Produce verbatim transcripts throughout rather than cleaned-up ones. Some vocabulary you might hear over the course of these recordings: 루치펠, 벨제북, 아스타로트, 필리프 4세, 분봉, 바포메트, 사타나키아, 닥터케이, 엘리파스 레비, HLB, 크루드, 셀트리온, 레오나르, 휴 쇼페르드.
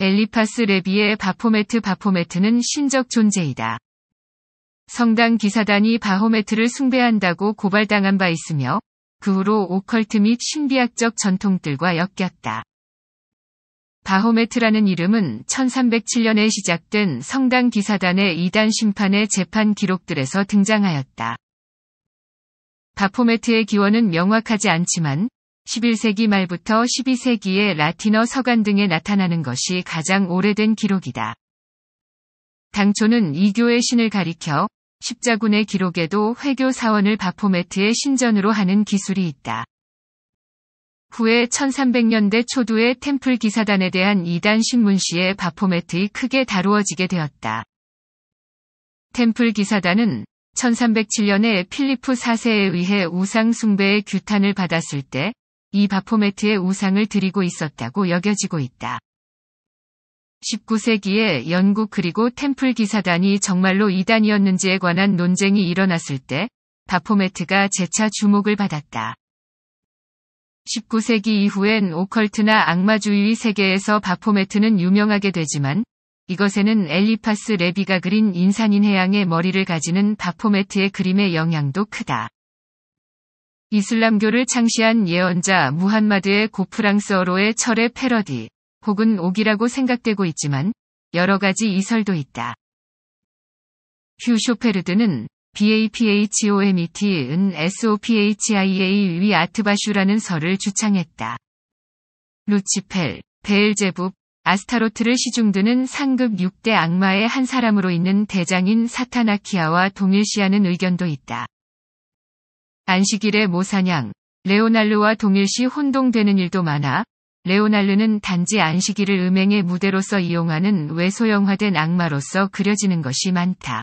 엘리파스 레비의 바포메트 바포메트는 신적 존재이다. 성당 기사단이 바포메트를 숭배한다고 고발당한 바 있으며 그 후로 오컬트 및 신비학적 전통들과 엮였다. 바포메트라는 이름은 천삼백칠 년에 시작된 성당 기사단의 이단 심판의 재판 기록들에서 등장하였다. 바포메트의 기원은 명확하지 않지만 십일 세기 말부터 십이 세기의 라틴어 서간 등에 나타나는 것이 가장 오래된 기록이다. 당초는 이교의 신을 가리켜 십자군의 기록에도 회교 사원을 바포메트의 신전으로 하는 기술이 있다. 후에 천삼백 년대 초두의 템플 기사단에 대한 이단 신문시에 바포메트가 크게 다루어지게 되었다. 템플 기사단은 천삼백칠 년에 필리프 사 세에 의해 우상 숭배의 규탄을 받았을 때 이 바포메트의 우상을 드리고 있었다고 여겨지고 있다. 십구 세기에 영국 그리고 템플 기사단이 정말로 이단이었는지에 관한 논쟁이 일어났을 때 바포메트가 재차 주목을 받았다. 십구 세기 이후엔 오컬트나 악마주의 세계에서 바포메트는 유명하게 되지만 이것에는 엘리파스 레비가 그린 인산인 해양의 머리를 가지는 바포메트의 그림의 영향도 크다. 이슬람교를 창시한 예언자 무함마드의 고프랑스어로의 철의 패러디 혹은 옥이라고 생각되고 있지만 여러 가지 이설도 있다. 휴 쇼페르드는 바포메트는 에스오피아의 위 아트바슈라는 설을 주창했다. 루치펠, 벨제북, 아스타로트를 시중드는 상급 육 대 악마의 한 사람으로 있는 대장인 사타나키아와 동일시하는 의견도 있다. 안식일의 모사냥, 레오나르와 동일시 혼동되는 일도 많아 레오나르는 단지 안식일을 음행의 무대로서 이용하는 외소형화된 악마로서 그려지는 것이 많다.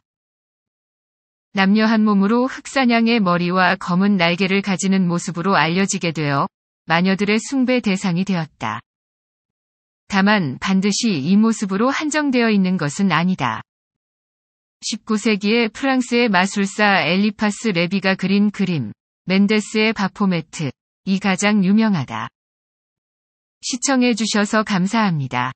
남녀 한 몸으로 흑사냥의 머리와 검은 날개를 가지는 모습으로 알려지게 되어 마녀들의 숭배 대상이 되었다. 다만 반드시 이 모습으로 한정되어 있는 것은 아니다. 십구 세기에 프랑스의 마술사 엘리파스 레비가 그린 그림, 맨데스의 바포메트, 이 가장 유명하다. 시청해주셔서 감사합니다.